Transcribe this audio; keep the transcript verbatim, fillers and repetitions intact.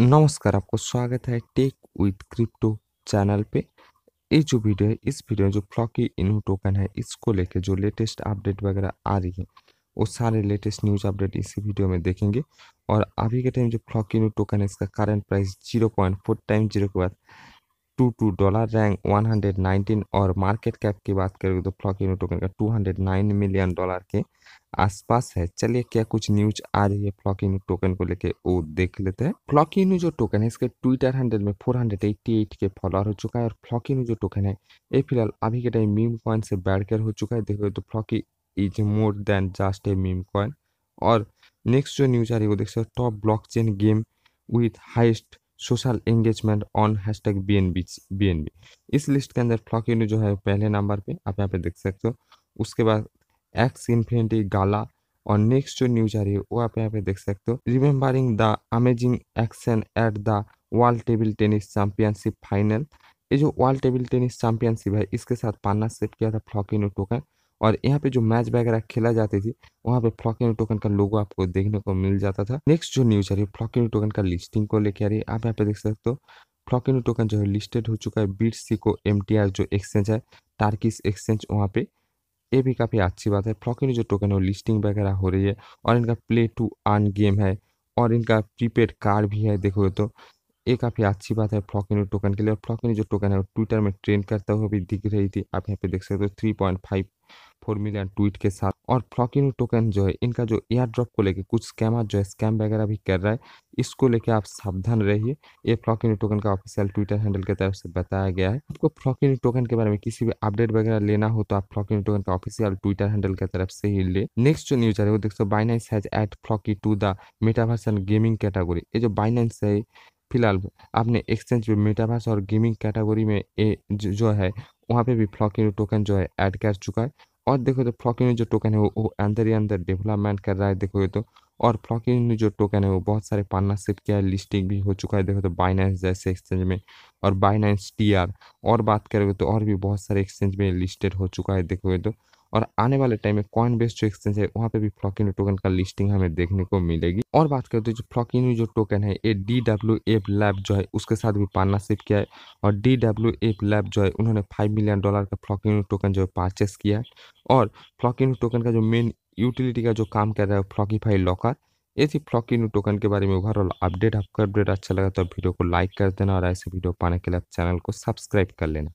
नमस्कार, आपको स्वागत है टेक विद क्रिप्टो चैनल पे। ये जो वीडियो है, इस वीडियो में जो फ्लॉकी इनू टोकन है इसको लेके जो लेटेस्ट अपडेट वगैरह आ रही है वो सारे लेटेस्ट न्यूज अपडेट इसी वीडियो में देखेंगे। और अभी के टाइम जो फ्लॉकी इनू टोकन है इसका current price zero point four time zero के बाद two two dollar, rank one hundred nineteen, और मार्केट कैप की बात करें तो फ्लॉकी इनू टोकन का two hundred nine million dollar के आसपास है। चलिए क्या कुछ न्यूज आ रही है फ्लॉकी इनू टोकन को लेके वो देख लेते हैं। फ्लॉकी इनू जो टोकन है इसके ट्विटर हैंडल में फोर हंड्रेड एट्टी एट के फॉलोअर हो चुका है। और फ्लॉकी इनू जो टोकन है ये फिलहाल अभी के टाइम मीम कॉइन से बैठकर हो चुका है। देखो तो Floki is more than just a meme coin. और नेक्स्ट जो न्यूज आ रही है वो देख सकते हो, top blockchain game with highest social engagement on hashtag B N B B N B. इस लिस्ट के अंदर फ्लॉकी इनू जो है पहले नंबर पे आप यहाँ पे देख सकते हो। उसके बाद एक्स इन्फिनिटी गाला, और नेक्स्ट जो न्यूज आ रही है वो आप यहाँ पे देख सकते हो, remembering the amazing action at the world table tennis championship final. ये जो वर्ल्ड टेबल टेनिस चैंपियनशिप है इसके साथ पार्टनरशिप किया था फ्लॉकी इनू टोकन। और यहाँ पे जो मैच वगैरह खेला जाती थी वहाँ पे फ्लॉकी इनू टोकन का लोगो आपको देखने को मिल जाता था। नेक्स्ट जो न्यूज आ रही है फ्लॉकी इनू टोकन का लिस्टिंग को लेकर आ रही है। आप यहाँ पे देख सकते हो फ्लॉकी इनू टोकन जो है लिस्टेड हो चुका है बीसी को एमटीआर जो एक्सचेंज है, टर्किश एक्सचेंज, वहाँ पे। ये भी काफ़ी अच्छी बात है। फ्लॉकी इनू जो टोकन है लिस्टिंग वगैरह हो रही है। और इनका प्ले टू अर्न गेम है और इनका प्रीपेड कार्ड भी है। देखो तो ये काफ़ी अच्छी बात है फ्लॉकी इनू टोकन के लिए। और फ्लॉकी इनू जो टोकन है ट्विटर में ट्रेंड करता हुआ भी दिख रही थी। आप यहाँ पे देख सकते हो three point five four million tweet के साथ। और फ्लॉकी इनू टोकन जो है इनका जो एयर ड्रॉप को लेके कुछ स्कैमर जो है स्कैम वगैरह भी कर रहा है, इसको लेके आप सावधान रहिए। ये फ्लॉकी इनू टोकन का ऑफिशियल ट्विटर हैंडल की तरफ से बताया गया है। आपको फ्लॉकी इनू टोकन के बारे में किसी भी अपडेट वगैरह लेना हो तो आप फ्लॉकी इनू टोकन का ऑफिशियल ट्विटर हैंडल की तरफ से ही ले। नेक्स्ट जो न्यूज आ रही है वो देखो, Binance has add Floki to the metaverse and gaming category. ये जो बाइनेंस है फिलहाल आपने एक्सचेंज में मेटावर्स और गेमिंग कैटेगरी में ए जो है वहाँ पे भी फ्लॉकी इनू टोकन जो है ऐड कर चुका है। और देखो तो फ्लॉकी इनू जो टोकन है वो, वो अंदर ही अंदर डेवलपमेंट कर रहा है, देखो तो। और फ्लॉकी इनू जो टोकन है वो बहुत सारे पार्टनरशिप किया है, लिस्टिंग भी हो चुका है, देखो तो बाइनेंस जैसे एक्सचेंज में और बाइनेंस टीआर। और बात करेंगे तो और भी बहुत सारे एक्सचेंज में लिस्टेड हो चुका है, देखो तो। और आने वाले टाइम में कॉइन बेस्ड जो एक्सचेंज है वहाँ पे भी फ्लॉकी इनू टोकन का लिस्टिंग हमें देखने को मिलेगी। और बात करें तो जो फ्लॉकी इनू जो टोकन है ये डी डब्ल्यू एफ लैब जो है उसके साथ भी पार्टनरशिप किया है। और डी डब्ल्यू एफ लैब जो है उन्होंने फाइव मिलियन डॉलर का फ्लॉकी इनू टोकन जो है परचेस किया है। और फ्लॉकी इनू टोकन का जो मेन यूटिलिटी का जो काम कर रहा है फ्लॉकीफाई लॉकर। ये थी फ्लॉकी इनू टोकन के बारे में ओवरऑल अपडेट। आपका अपडेट अच्छा लगा तो वीडियो को लाइक कर देना, और ऐसे वीडियो पाने के लिए आप चैनल को सब्सक्राइब कर लेना।